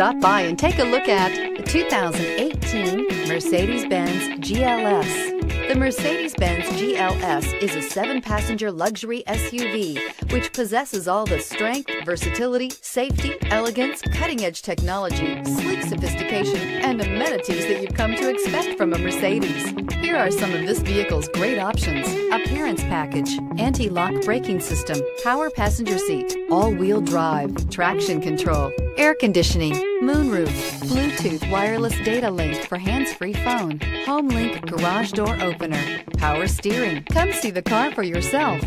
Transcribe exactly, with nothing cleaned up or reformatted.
Stop by and take a look at the two thousand eighteen Mercedes-Benz G L S. The Mercedes-Benz G L S is a seven passenger luxury S U V which possesses all the strength, versatility, safety, elegance, cutting-edge technology, sleek sophistication, and amenities that you've come to expect from a Mercedes. Here are some of this vehicle's great options: appearance package, anti-lock braking system, power passenger seat, all-wheel drive, traction control, air conditioning, moonroof, Bluetooth wireless data link for hands-free phone, HomeLink garage door opener, power steering. Come see the car for yourself.